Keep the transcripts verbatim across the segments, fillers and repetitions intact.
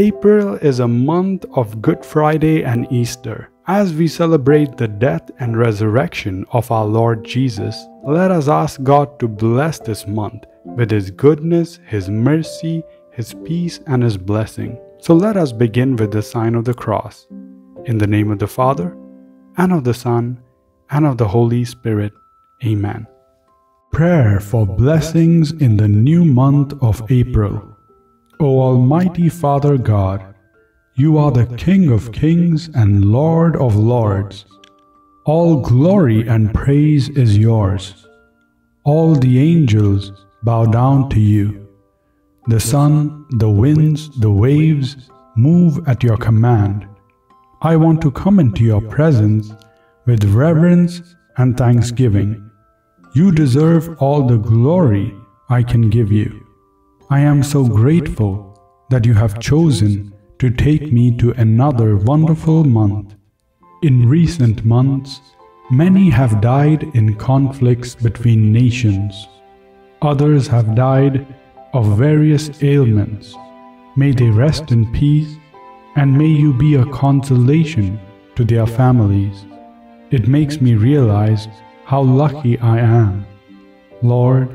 April is a month of Good Friday and Easter. As we celebrate the death and resurrection of our Lord Jesus, let us ask God to bless this month with His goodness, His mercy, His peace, and His blessing. So let us begin with the sign of the cross. In the name of the Father, and of the Son, and of the Holy Spirit. Amen. Prayer for blessings in the new month of April. O Almighty Father God, You are the King of kings and Lord of lords. All glory and praise is Yours. All the angels bow down to You. The sun, the winds, the waves move at Your command. I want to come into Your presence with reverence and thanksgiving. You deserve all the glory I can give You. I am so grateful that You have chosen to take me to another wonderful month. In recent months, many have died in conflicts between nations. Others have died of various ailments. May they rest in peace, and may You be a consolation to their families. It makes me realize how lucky I am. Lord,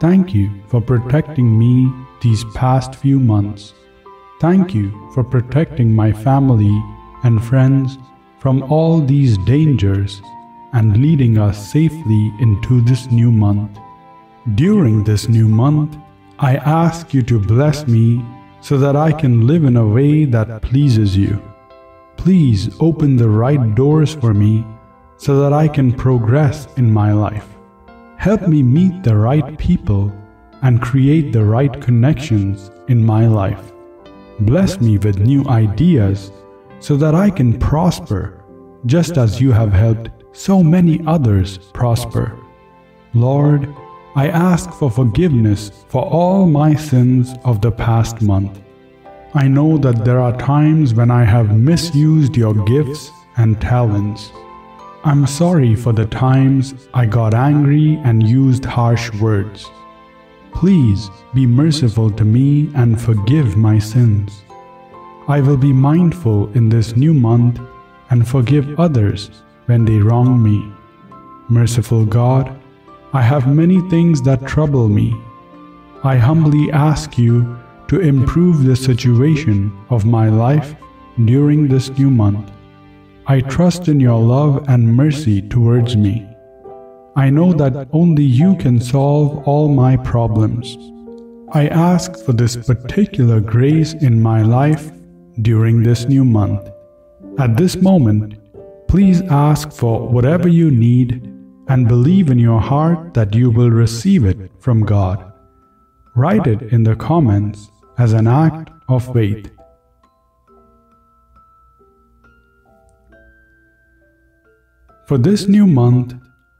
thank You for protecting me these past few months. Thank You for protecting my family and friends from all these dangers and leading us safely into this new month. During this new month, I ask You to bless me so that I can live in a way that pleases You. Please open the right doors for me so that I can progress in my life. Help me meet the right people and create the right connections in my life. Bless me with new ideas so that I can prosper, just as You have helped so many others prosper. Lord, I ask for forgiveness for all my sins of the past month. I know that there are times when I have misused Your gifts and talents. I'm sorry for the times I got angry and used harsh words. Please be merciful to me and forgive my sins. I will be mindful in this new month and forgive others when they wrong me. Merciful God, I have many things that trouble me. I humbly ask You to improve the situation of my life during this new month. I trust in Your love and mercy towards me. I know that only You can solve all my problems. I ask for this particular grace in my life during this new month. At this moment, please ask for whatever you need and believe in your heart that you will receive it from God. Write it in the comments as an act of faith. For this new month,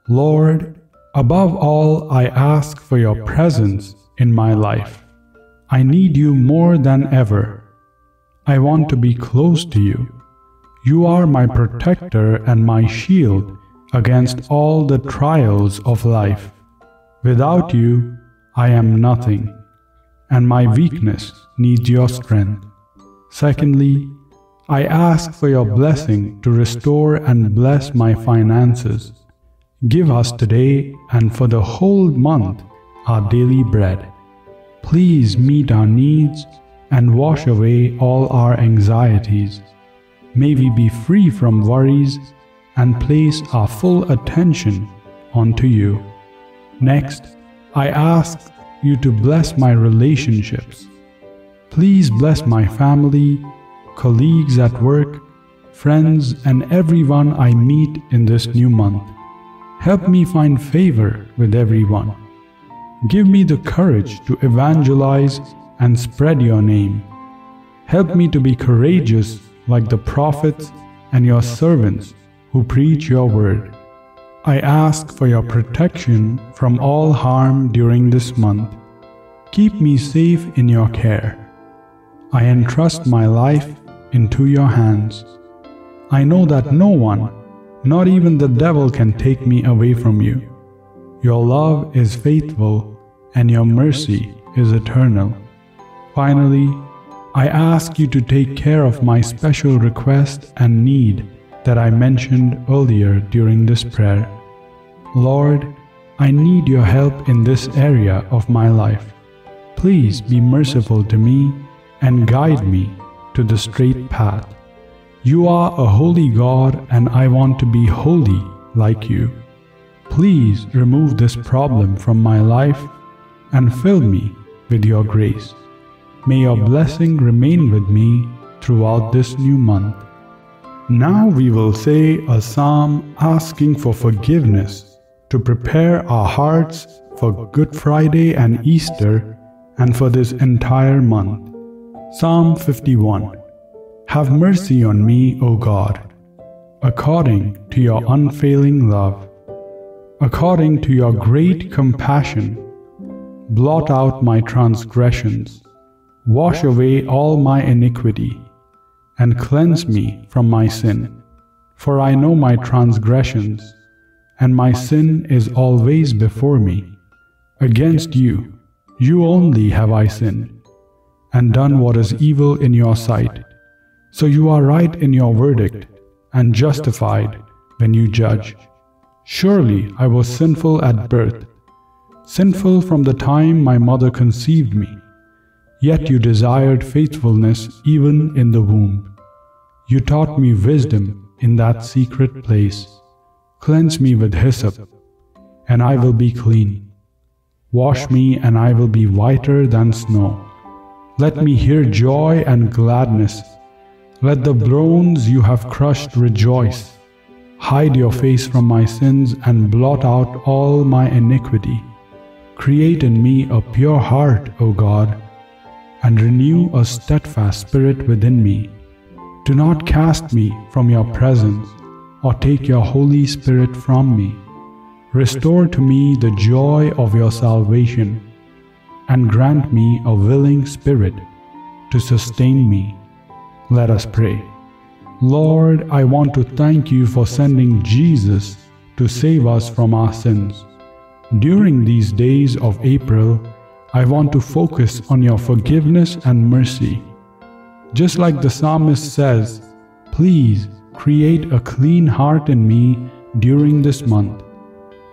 Lord, above all, I ask for Your presence in my life. I need You more than ever. I want to be close to You. You are my protector and my shield against all the trials of life. Without You, I am nothing, and my weakness needs Your strength. Secondly, I ask for Your blessing to restore and bless my finances. Give us today and for the whole month our daily bread. Please meet our needs and wash away all our anxieties. May we be free from worries and place our full attention onto You. Next, I ask You to bless my relationships. Please bless my family, colleagues at work, friends, and everyone I meet in this new month. Help me find favor with everyone. Give me the courage to evangelize and spread Your name. Help me to be courageous like the prophets and Your servants who preach Your word. I ask for Your protection from all harm during this month. Keep me safe in Your care. I entrust my life into Your hands. I know that no one, not even the devil, can take me away from You. Your love is faithful and Your mercy is eternal. Finally, I ask you to take care of my special request and need that I mentioned earlier during this prayer. Lord, I need your help in this area of my life. Please be merciful to me and guide me to the straight path. You are a holy God, and I want to be holy like you. Please remove this problem from my life and fill me with your grace. May your blessing remain with me throughout this new month. Now we will say a psalm asking for forgiveness to prepare our hearts for Good Friday and Easter and for this entire month. Psalm fifty-one. Have mercy on me, O God, according to your unfailing love. According to your great compassion, blot out my transgressions. Wash away all my iniquity, and cleanse me from my sin. For I know my transgressions, and my sin is always before me. Against you, you only have I sinned, and done what is evil in your sight. So you are right in your verdict, and justified when you judge. Surely I was sinful at birth, sinful from the time my mother conceived me. Yet you desired faithfulness even in the womb. You taught me wisdom in that secret place. Cleanse me with hyssop, and I will be clean. Wash me, and I will be whiter than snow. Let me hear joy and gladness. Let the bones you have crushed rejoice. Hide your face from my sins and blot out all my iniquity. Create in me a pure heart, O God, and renew a steadfast spirit within me. Do not cast me from your presence, or take your Holy Spirit from me. Restore to me the joy of your salvation, and grant me a willing spirit to sustain me. Let us pray. Lord, I want to thank you for sending Jesus to save us from our sins. During these days of April, I want to focus on your forgiveness and mercy. Just like the psalmist says, please create a clean heart in me during this month.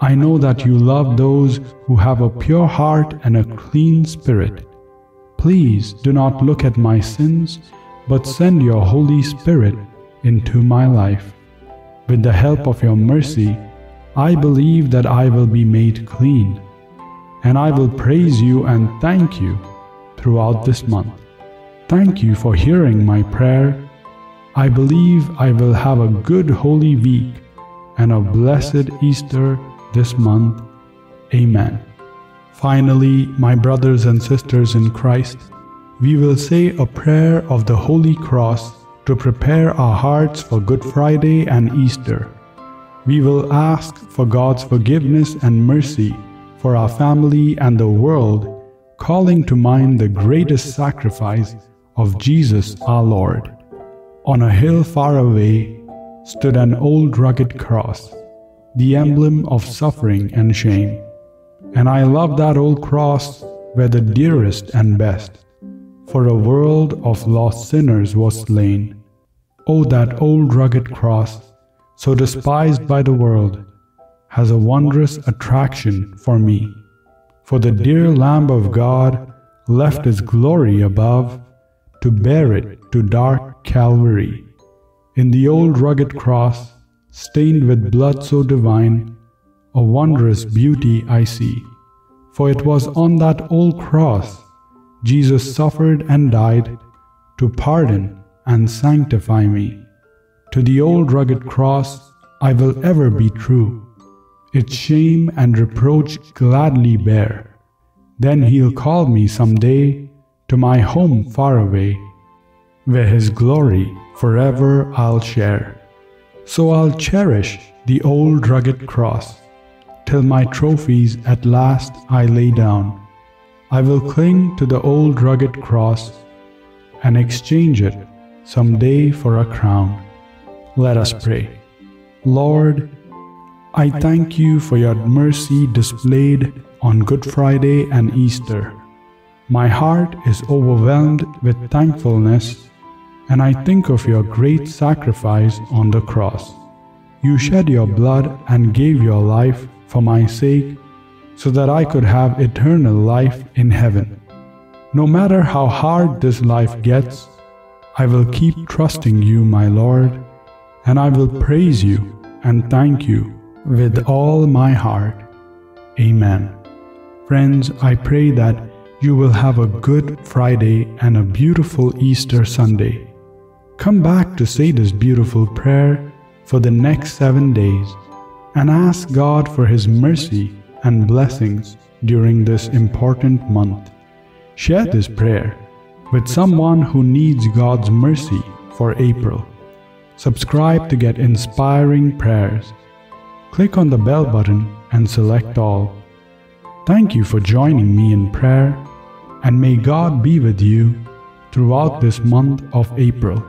I know that you love those who have a pure heart and a clean spirit. Please do not look at my sins, but send your Holy Spirit into my life. With the help of your mercy, I believe that I will be made clean, and I will praise you and thank you throughout this month. Thank you for hearing my prayer. I believe I will have a good Holy Week and a blessed Easter this month. Amen. Finally, my brothers and sisters in Christ, we will say a prayer of the Holy Cross to prepare our hearts for Good Friday and Easter. We will ask for God's forgiveness and mercy for our family and the world, calling to mind the greatest sacrifice of Jesus our Lord. On a hill far away stood an old rugged cross, the emblem of suffering and shame. And I love that old cross where the dearest and best for a world of lost sinners was slain. Oh, that old rugged cross, so despised by the world, has a wondrous attraction for me. For the dear Lamb of God left his glory above to bear it to dark Calvary. In the old rugged cross, stained with blood so divine, a wondrous beauty I see. For it was on that old cross Jesus suffered and died to pardon and sanctify me. To the old rugged cross I will ever be true. Its shame and reproach gladly bear. Then he'll call me someday to my home far away, where his glory forever I'll share. So I'll cherish the old rugged cross, till my trophies at last I lay down. I will cling to the old rugged cross and exchange it someday for a crown. Let us pray. Lord, I thank you for your mercy displayed on Good Friday and Easter. My heart is overwhelmed with thankfulness, and I think of your great sacrifice on the cross. You shed your blood and gave your life for my sake, so that I could have eternal life in heaven. No matter how hard this life gets, I will keep trusting you, my Lord, and I will praise you and thank you with all my heart. Amen. Friends, I pray that you will have a good Friday and a beautiful Easter Sunday. Come back to say this beautiful prayer for the next seven days and ask God for His mercy and blessings during this important month. Share this prayer with someone who needs God's mercy for April. Subscribe to get inspiring prayers. Click on the bell button and select all. Thank you for joining me in prayer, and may God be with you throughout this month of April.